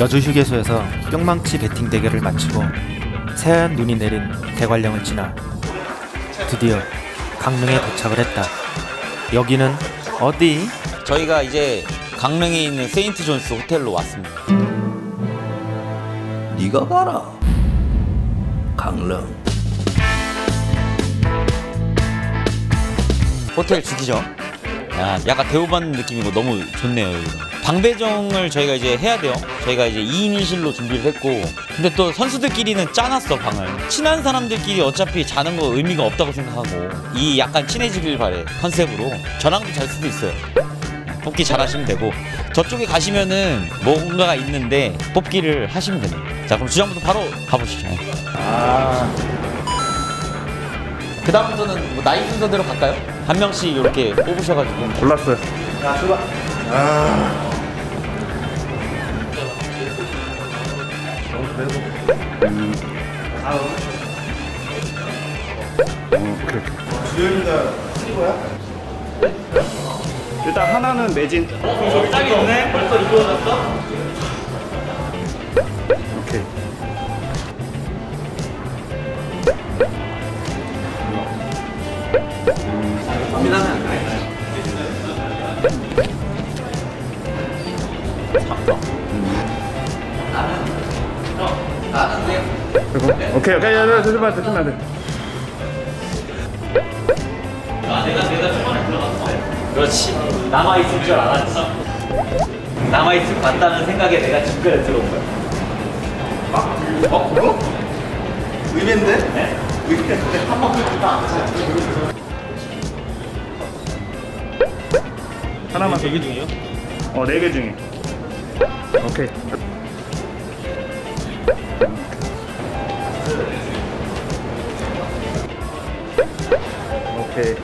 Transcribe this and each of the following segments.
여주 휴게소에서 뿅망치 배팅 대결을 마치고 새하얀 눈이 내린 대관령을 지나 드디어 강릉에 도착을 했다. 여기는 어디? 저희가 이제 강릉에 있는 세인트존스 호텔로 왔습니다. 네가 가라, 강릉. 호텔 죽이죠? 야, 약간 대우받는 느낌이고 너무 좋네요. 여기가. 방배정을 저희가 이제 해야 돼요. 저희가 이제 2인 1실로 준비를 했고, 근데 또 선수들끼리는 짜놨어, 방을. 친한 사람들끼리 어차피 자는 거 의미가 없다고 생각하고, 이 약간 친해지길 바래 컨셉으로 저랑도 잘 수도 있어요. 뽑기 잘 하시면 되고, 저쪽에 가시면은 뭔가가 있는데 뽑기를 하시면 됩니다. 자, 그럼 주장부터 바로 가보시죠. 그 다음부터는 뭐 나이 순서대로 갈까요? 한 명씩 이렇게 뽑으셔가지고. 몰랐어요. 자, 출발. 오케이. 주연이가 스리버야? 일단 하나는 매진. 저기 딱 있네. 벌써 이루어졌어? 오케이. 고민하면 오케이, 오케이, 야, 조심만, 조심만 돼. 내가 초반에 들어갔어. 그렇지. 남아있을 줄 알았지. 남아있을 것 같다는 생각에 내가 집까지 들어온 거야. 어? 그럼? 의외인데? 네? 의외인데? 한번 끄다. 하나만. 4개 중이요? 어, 4개 중에. 오케이. 오케이.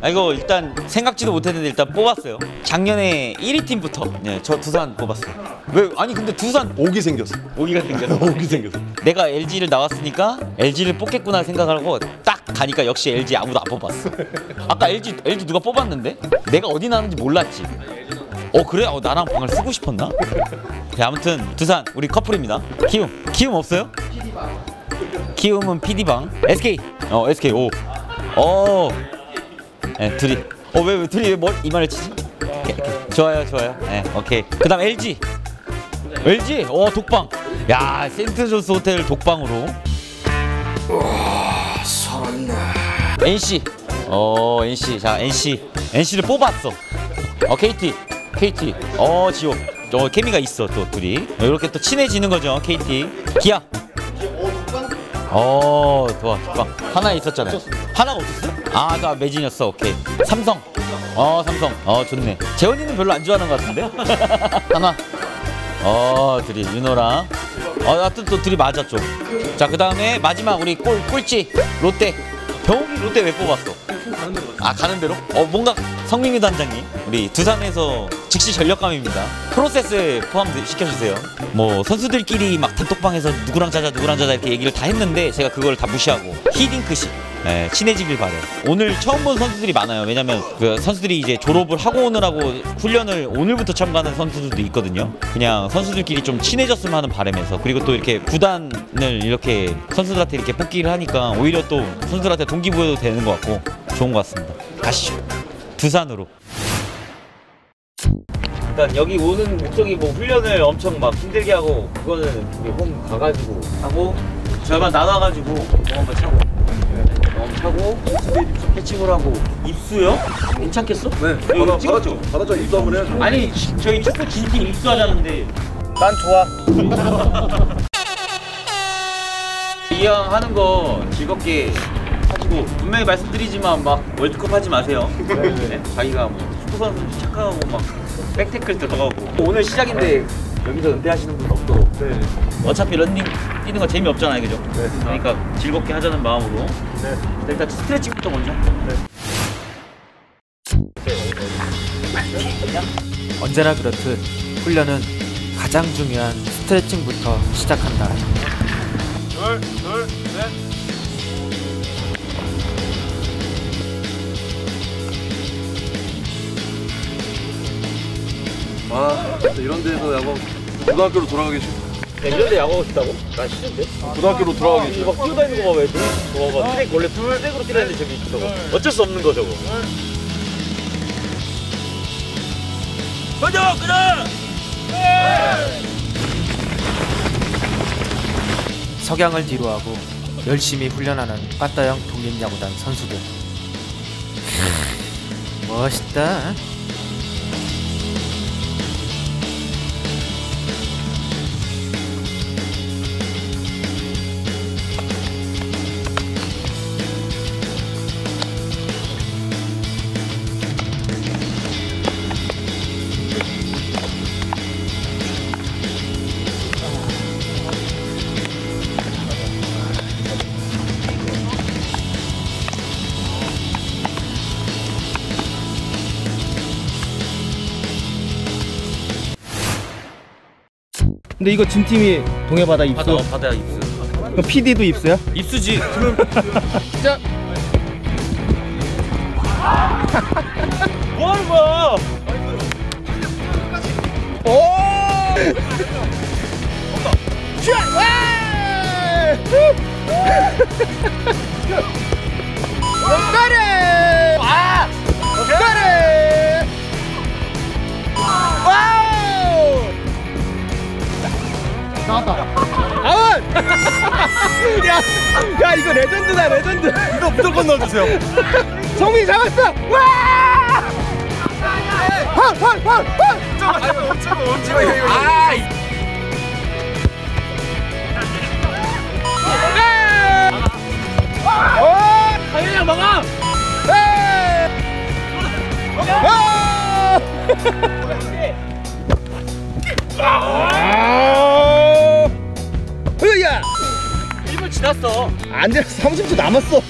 아, 이거 일단 생각지도 못했는데 일단 뽑았어요. 작년에 1위 팀부터. 네, 저 두산 뽑았어요. 왜? 아니 근데 두산 오기 생겼어. 오기가 생겼어. 오기 생겼어. 내가 LG를 나왔으니까 LG를 뽑겠구나 생각하고 딱 가니까 역시 LG 아무도 안 뽑았어. 아까 LG 누가 뽑았는데? 내가 어디 나왔는지 몰랐지. 어, 그래? 어, 나랑 방을 쓰고 싶었나? 네, 아무튼 두산 우리 커플입니다. 키움 없어요? 키움은 PD방. SK. 어, SK. 오. 어. 네, 둘이. 어, 왜 둘이 뭘 이마를 치지? 오케이, 오케이. 좋아요, 좋아요. 네, 오케이. 그다음 LG. 어, 독방. 야, 세인트존스 호텔 독방으로. 와, 설레. NC. 어, NC. 자, NC를 뽑았어. 어, KT. 어, 지호. 어, 케미가 있어 또 둘이. 이렇게 또 친해지는 거죠, KT. 기아. 어, 좋아, 좋아. 하나 있었잖아요. 하나가 없었어? 아, 나 매진이었어. 오케이. 삼성. 어, 좋네. 재원이는 별로 안 좋아하는 것 같은데? 하나. 어, 둘이. 윤호랑. 어, 하여튼 또 둘이 맞았죠. 자, 그 다음에 마지막 우리 꼴찌. 롯데. 병욱이 롯데 왜 뽑았어? 아, 가는 대로? 어, 뭔가 성민규 단장님. 우리 두산에서 즉시 전력감입니다. 프로세스에 포함시켜주세요. 뭐 선수들끼리 막 단톡방에서 누구랑 자자 이렇게 얘기를 다 했는데 제가 그걸 다 무시하고 히딩크식. 네, 친해지길 바래요. 오늘 처음 본 선수들이 많아요. 왜냐면 그 선수들이 이제 졸업을 하고 오느라고 훈련을 오늘부터 처음 가는 선수들도 있거든요. 그냥 선수들끼리 좀 친해졌으면 하는 바람에서, 그리고 또 이렇게 구단을 이렇게 선수들한테 이렇게 뽑기를 하니까 오히려 또 선수들한테 동기부여도 되는 것 같고 좋은 것 같습니다. 가시죠, 두산으로. 일단 여기 오는 목적이 뭐 훈련을 엄청 막 힘들게 하고 그거는 우리 홈 가가지고 하고, 절반 나눠가지고 한번 차고. 하고 캐칭을 하고. 입수요? 괜찮겠어? 네, 받아줘. 입수 한번 해야죠. 아니, 저희 축구 진팀 입수하자는데. 난 좋아. 이왕 하는 거 즐겁게 하시고, 분명히 말씀드리지만 막 월드컵 하지 마세요. 네, 자기가 뭐 축구선수 착각하고 막 백태클 들어가고. 오늘 시작인데 여기서 은퇴하시는 분 없고. 네. 어차피 런닝 뛰는 거 재미없잖아요, 그죠? 네. 그러니까 즐겁게 하자는 마음으로. 네. 일단 스트레칭부터 먼저. 네. 언제나 그렇듯 훈련은 가장 중요한 스트레칭부터 시작한다. 둘, 셋. 와. 이런 데서 야구 고등학교로 돌아가기 싫어. 야, 이런 데 야구하고 싶다고? 난 싫은데? 고등학교로 돌아가기 싫어. 막 뛰어다니는 거 봐, 왜? 저거 트랙 원래 풀백으로 뛰라는데 저기 있어. 어쩔 수 없는 거 저거. 던져! 끊어! 석양을 뒤로하고 열심히 훈련하는 빠따형 독립야구단 선수들. 멋있다. 근데 이거 진팀이 동해바다 입수? 바다 입수. 그럼 PD도 입수야? 입수지. 시작! 뭐하는 거야? 오! 슛! 와! 와! 나왔다. 아웃! 야 이거 레전드다 레전드. 이거 무조건 넣어주세요. 정민이 잡았어. 와! 헐! 아! 당연히 막아. 야! 1분 지났어. 안 돼. 30초 남았어.